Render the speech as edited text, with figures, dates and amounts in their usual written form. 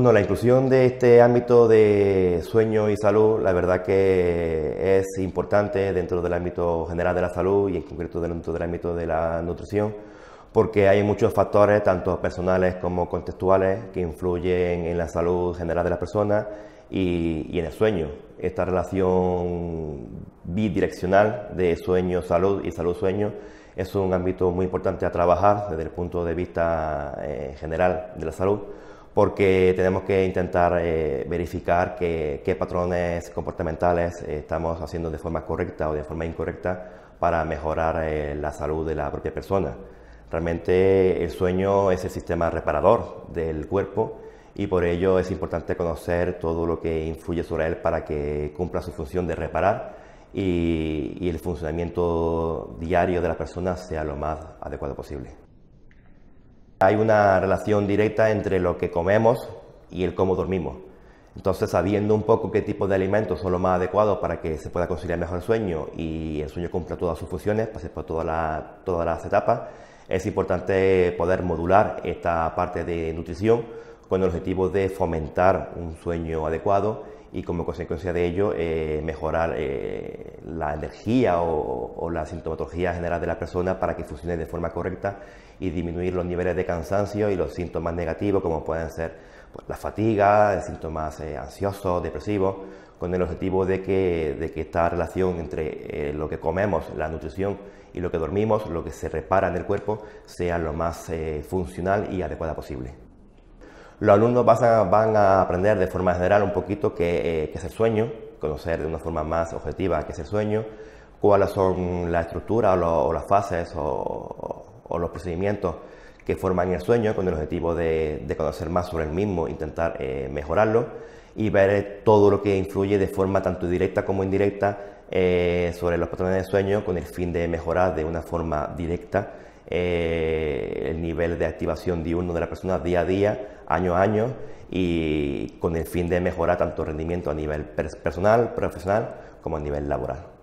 Bueno, la inclusión de este ámbito de sueño y salud, la verdad que es importante dentro del ámbito general de la salud y en concreto dentro del ámbito de la nutrición, porque hay muchos factores, tanto personales como contextuales, que influyen en la salud general de las personas y en el sueño. Esta relación bidireccional de sueño-salud y salud-sueño es un ámbito muy importante a trabajar desde el punto de vista general de la salud, porque tenemos que intentar verificar qué patrones comportamentales estamos haciendo de forma correcta o de forma incorrecta para mejorar la salud de la propia persona. Realmente el sueño es el sistema reparador del cuerpo y por ello es importante conocer todo lo que influye sobre él para que cumpla su función de reparar y el funcionamiento diario de la persona sea lo más adecuado posible. Hay una relación directa entre lo que comemos y el cómo dormimos. Entonces, sabiendo un poco qué tipo de alimentos son los más adecuados para que se pueda conciliar mejor el sueño y el sueño cumpla todas sus funciones, pase por todas las etapas, es importante poder modular esta parte de nutrición con el objetivo de fomentar un sueño adecuado y, como consecuencia de ello, mejorar la energía o la sintomatología general de la persona para que funcione de forma correcta y disminuir los niveles de cansancio y los síntomas negativos, como pueden ser la fatiga, síntomas ansiosos, depresivos, con el objetivo de que esta relación entre lo que comemos, la nutrición y lo que dormimos, lo que se repara en el cuerpo, sea lo más funcional y adecuada posible. Los alumnos van a aprender de forma general un poquito qué es el sueño, conocer de una forma más objetiva qué es el sueño, cuáles son las estructuras o las fases o los procedimientos que forman el sueño, con el objetivo de conocer más sobre el mismo, intentar mejorarlo y ver todo lo que influye de forma tanto directa como indirecta sobre los patrones de sueño, con el fin de mejorar de una forma directa el nivel de activación diurno de la persona día a día, año a año, y con el fin de mejorar tanto rendimiento a nivel personal, profesional como a nivel laboral.